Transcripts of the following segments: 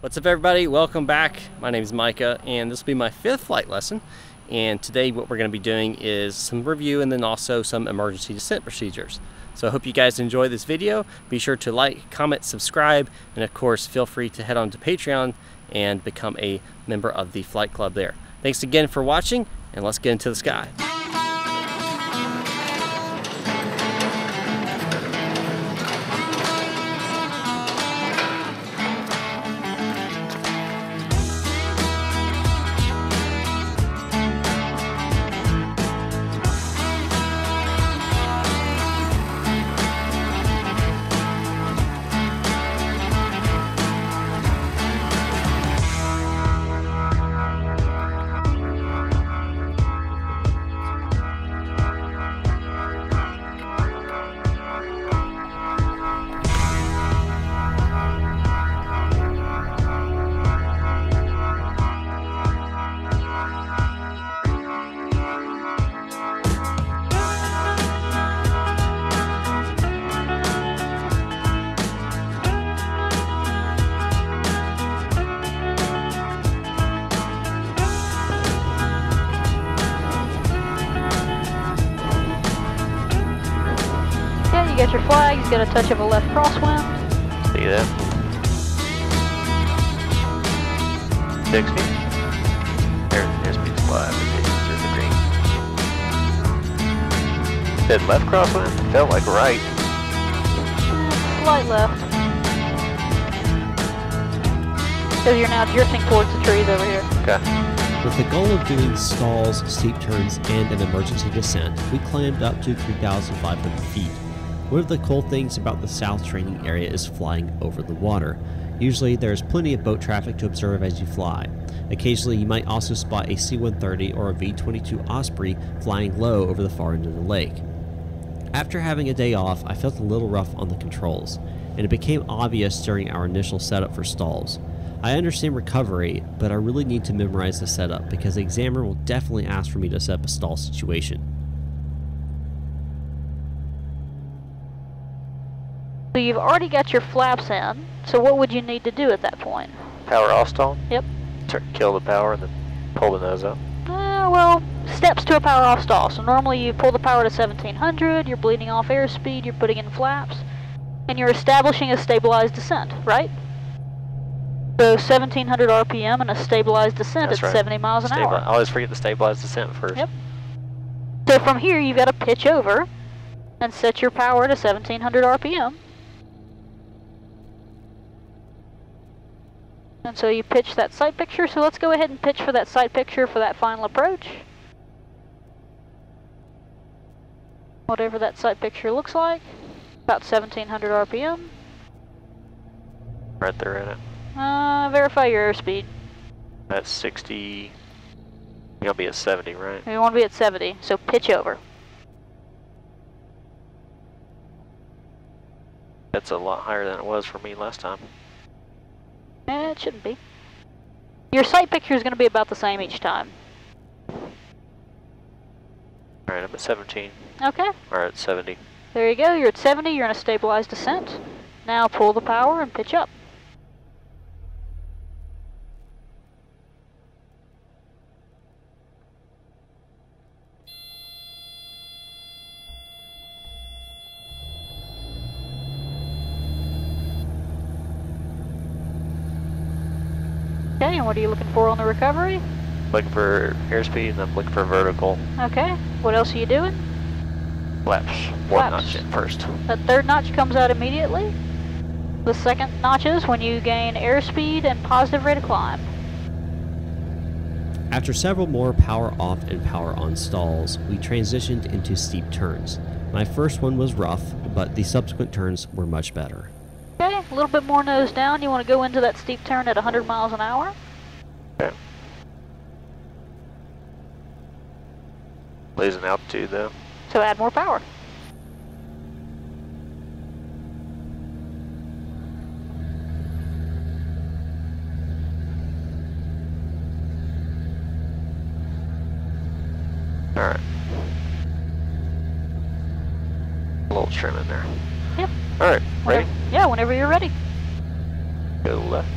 What's up everybody, welcome back. My name is Micah and this will be my 5th flight lesson, and today what we're going to be doing is some review and then also some emergency descent procedures. So I hope you guys enjoy this video. Be sure to like, comment, subscribe, and of course feel free to head on to Patreon and become a member of the flight club there. Thanks again for watching and let's get into the sky. Get your flag, you got a touch of a left crosswind. See that? 60. There's speed flag, it's through the green. Said left crosswind? Felt like right. Slight left. So you're now drifting towards the trees over here. Okay. With the goal of doing stalls, steep turns, and an emergency descent, we climbed up to 3,500 feet. One of the cool things about the South training area is flying over the water. Usually there is plenty of boat traffic to observe as you fly. Occasionally you might also spot a C-130 or a V-22 Osprey flying low over the far end of the lake. After having a day off, I felt a little rough on the controls, and it became obvious during our initial setup for stalls. I understand recovery, but I really need to memorize the setup because the examiner will definitely ask for me to set up a stall situation. So you've already got your flaps in, so what would you need to do at that point? Power off stall? Yep. Kill the power and then pull the nose up? Well, steps to a power off stall. So normally you pull the power to 1700, you're bleeding off airspeed, you're putting in flaps, and you're establishing a stabilized descent, right? So 1700 RPM and a stabilized descent at 70 miles an hour. I always forget the stabilized descent first. Yep. So from here you've got to pitch over and set your power to 1700 RPM. And so you pitch that sight picture, so let's go ahead and pitch for that sight picture for that final approach. Whatever that sight picture looks like, about 1700 RPM. Right there in it. Verify your airspeed. That's 60, you'll be at 70, right? You want to be at 70, so pitch over. That's a lot higher than it was for me last time. It shouldn't be. Your sight picture is going to be about the same each time. Alright, I'm at 17. Okay. Or at 70. There you go, you're at 70, you're in a stabilized descent. Now pull the power and pitch up. Okay, and what are you looking for on the recovery? Looking for airspeed and then looking for vertical. Okay, what else are you doing? Flaps, one notch at first. That third notch comes out immediately. The second notch is when you gain airspeed and positive rate of climb. After several more power off and power on stalls, we transitioned into steep turns. My first one was rough, but the subsequent turns were much better. Okay, a little bit more nose down. You want to go into that steep turn at 100 miles an hour. Okay. Losing altitude though. So add more power. All right. A little trim in there. Yep. All right, ready? Whenever you're ready. Go left.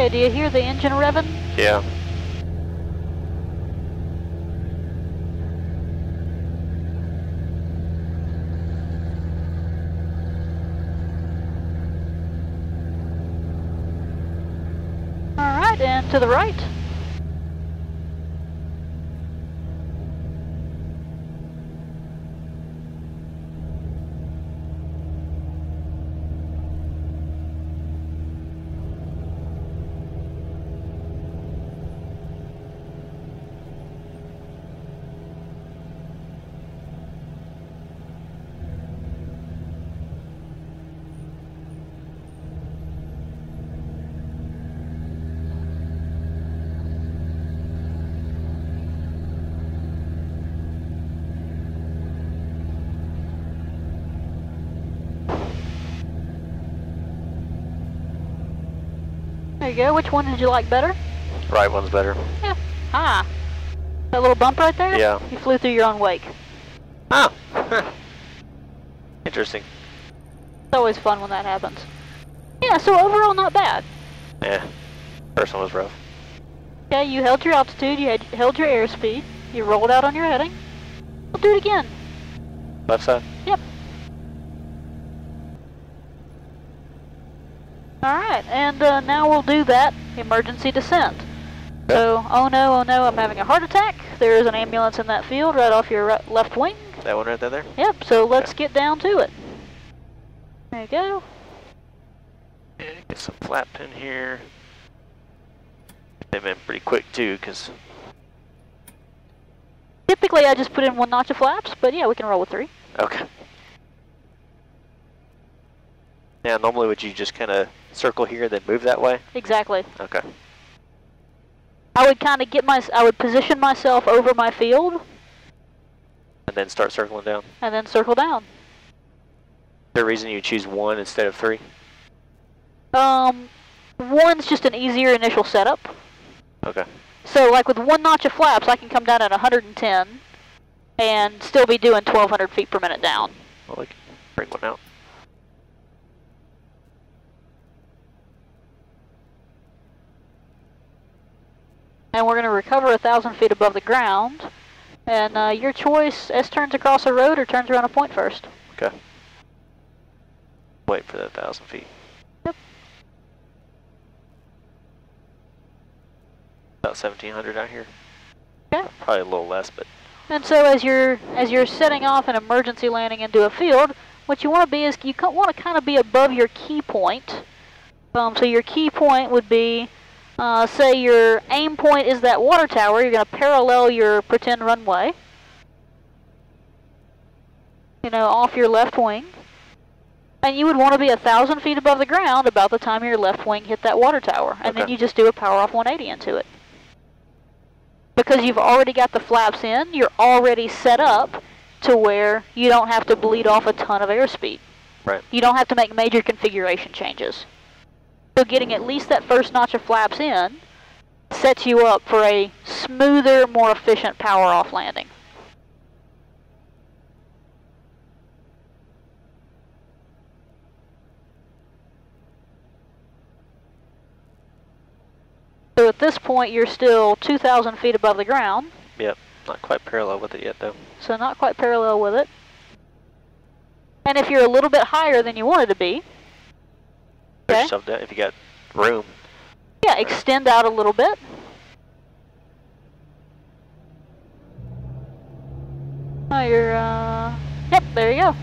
Okay, do you hear the engine revving? Yeah. All right, and to the right. There you go. Which one did you like better? Right one's better. Yeah. Ah. That little bump right there? Yeah. You flew through your own wake. Ah. Interesting. It's always fun when that happens. Yeah, so overall not bad. Yeah. First one was rough. Okay, you held your altitude, you held your airspeed, you rolled out on your heading. We'll do it again. Left side? Yep. Alright, and now we'll do that emergency descent. Yep. So, oh no, I'm having a heart attack. There is an ambulance in that field right off your right, left wing. That one right there? Yep, so let's get down to it. There you go. Get some flapped in here. They've been pretty quick too, because... Typically I just put in one notch of flaps, but yeah, we can roll with three. Okay. Now, normally would you just kind of circle here and then move that way? Exactly. Okay. I would kind of get my, I would position myself over my field. And then start circling down? And then circle down. Is there a reason you choose one instead of three? One's just an easier initial setup. Okay. So like with one notch of flaps, I can come down at 110 and still be doing 1,200 feet per minute down. Well, we can bring one out. And we're going to recover 1,000 feet above the ground. And your choice, S turns across a road or turns around a point first. Okay. Wait for that 1,000 feet. Yep. About 1,700 out here. Okay. Probably a little less, but. And so as you're setting off an emergency landing into a field, what you want to be is you want to kind of be above your key point. So your key point would be. Say your aim point is that water tower, you're going to parallel your pretend runway, you know, off your left wing. And you would want to be 1,000 feet above the ground about the time your left wing hit that water tower. And okay. Then you just do a power off 180 into it. Because you've already got the flaps in, you're already set up to where you don't have to bleed off a ton of airspeed. Right. You don't have to make major configuration changes. So getting at least that first notch of flaps in sets you up for a smoother, more efficient power-off landing. So at this point, you're still 2,000 feet above the ground. Yep, not quite parallel with it yet, though. So not quite parallel with it. And if you're a little bit higher than you wanted to be, push yourself down if you got room. Yeah, extend out a little bit. Oh, you're, yep, there you go.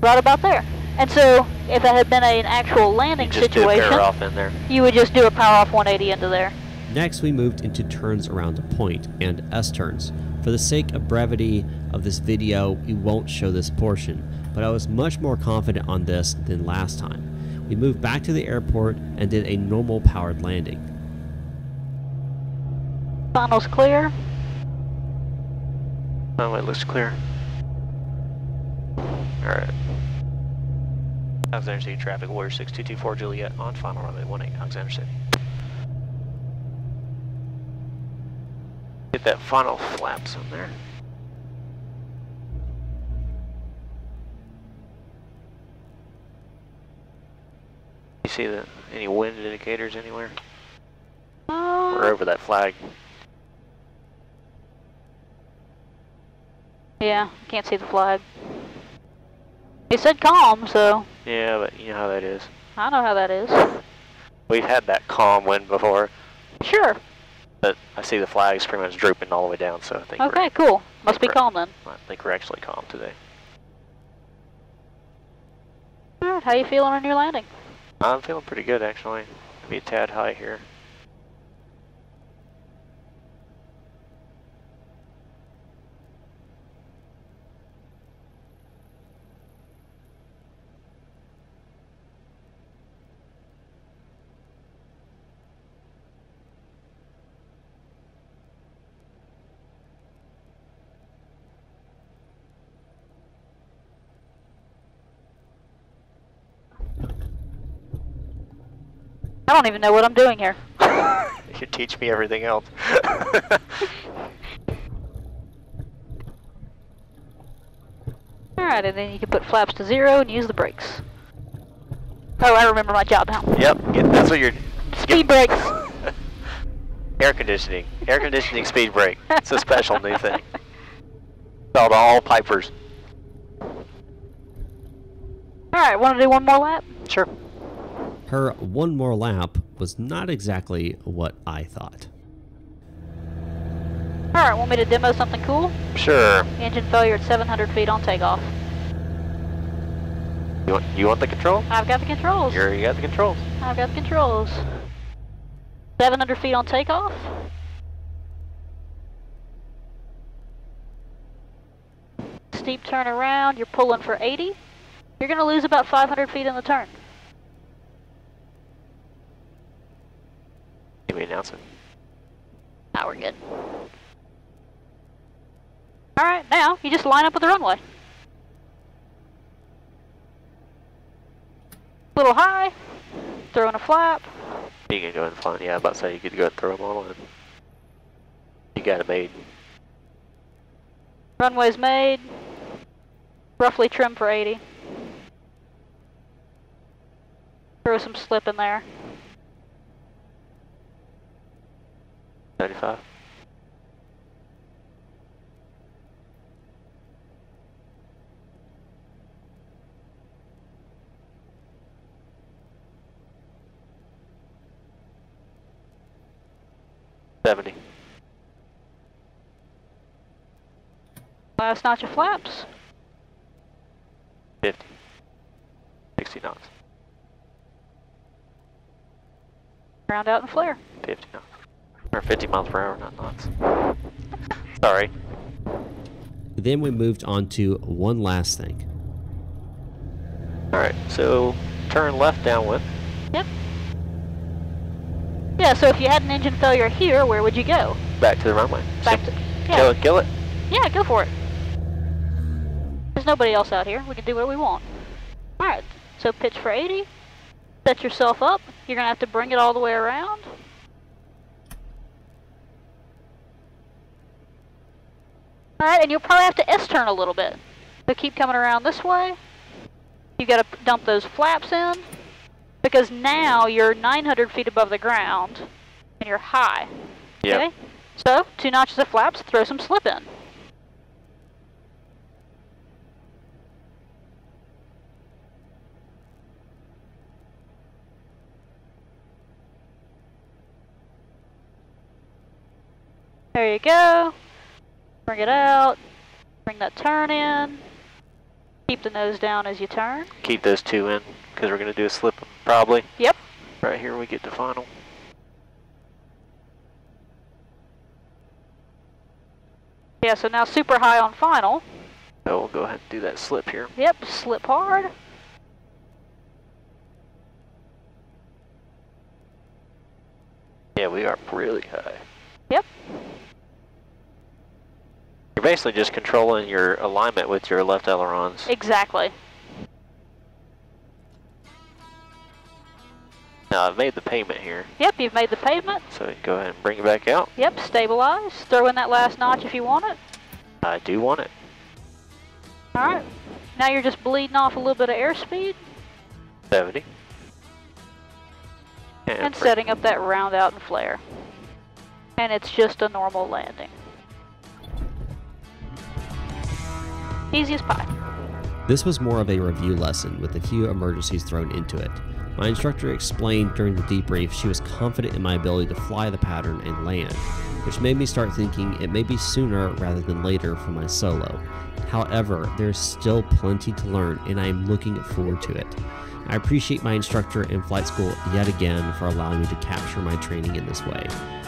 Right about there. And so, if that had been an actual landing situation, you would just do a power off 180 into there. Next, we moved into turns around a point and S-turns. For the sake of brevity of this video, we won't show this portion, but I was much more confident on this than last time. We moved back to the airport and did a normal powered landing. Funnel's clear. Oh, it looks clear. Alright. Alexander City traffic, Warrior 6224 Juliet on final runway 18, Alexander City. Get that final flaps on there. See any wind indicators anywhere? We're over that flag. Yeah, can't see the flag. He said calm, so. Yeah, but you know how that is. I know how that is. We've had that calm wind before. Sure. But I see the flag's pretty much drooping all the way down, so I think. Okay, cool. Must be calm then. I think we're actually calm today. All right, how you feeling on your landing? I'm feeling pretty good actually. Be a tad high here. I don't even know what I'm doing here. You teach me everything else. Alright, and then you can put flaps to 0 and use the brakes. Oh, I remember my job now. Yep, that's what you're... Speed brakes! Air conditioning. Air conditioning speed brake. It's a special new thing. It's called all pipers. Alright, want to do one more lap? Sure. Her one more lap was not exactly what I thought. Alright, want me to demo something cool? Sure. Engine failure at 700 feet on takeoff. You want the controls? I've got the controls. You got the controls. I've got the controls. 700 feet on takeoff. Steep turn around, you're pulling for 80. You're going to lose about 500 feet in the turn. Announcement. Now we're good. Alright, now you just line up with the runway. Little high, throw in a flap. You can go and fly, yeah, I was about to say you could go and throw them all in. You got it made. Runway's made. Roughly trim for 80. Throw some slip in there. 95. Last notch of flaps. 50. 60 knots. Round out and flare. 50 knots. Or 50 miles per hour, not knots. Sorry. Then we moved on to one last thing. Alright, so turn left downwind. Yep. Yeah, so if you had an engine failure here, where would you go? Back to the runway. Back to, yeah. Kill it. Yeah, go for it. There's nobody else out here. We can do what we want. Alright, so pitch for 80. Set yourself up. You're going to have to bring it all the way around. Alright, and you'll probably have to S-turn a little bit. So keep coming around this way. You gotta dump those flaps in, because now you're 900 feet above the ground, and you're high. Yep. Okay? So, 2 notches of flaps, throw some slip in. There you go. Bring it out, bring that turn in, keep the nose down as you turn. Keep those two in, because we're going to do a slip probably. Yep. Right here we get to final. Yeah, so now super high on final. So we'll go ahead and do that slip here. Yep, slip hard. Yeah, we are really high. Yep. You're basically just controlling your alignment with your left ailerons. Exactly. Now I've made the pavement here. Yep, you've made the pavement. So go ahead and bring it back out. Yep, stabilize. Throw in that last notch if you want it. I do want it. Alright, now you're just bleeding off a little bit of airspeed. 70. And setting up that round out and flare. and it's just a normal landing. Easy as pie. This was more of a review lesson with a few emergencies thrown into it. My instructor explained during the debrief she was confident in my ability to fly the pattern and land, which made me start thinking it may be sooner rather than later for my solo. However, there's still plenty to learn and I am looking forward to it. I appreciate my instructor and flight school yet again for allowing me to capture my training in this way.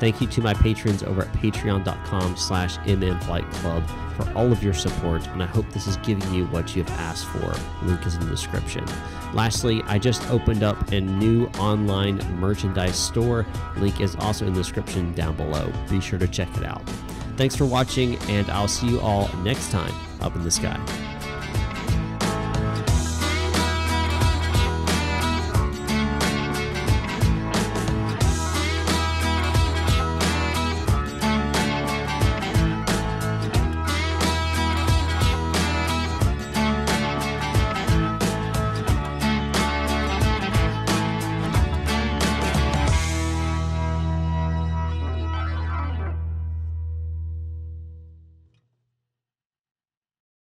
Thank you to my patrons over at patreon.com/mmflightclub for all of your support, and I hope this is giving you what you have asked for. Link is in the description. Lastly, I just opened up a new online merchandise store. Link is also in the description down below. Be sure to check it out. Thanks for watching, and I'll see you all next time up in the sky.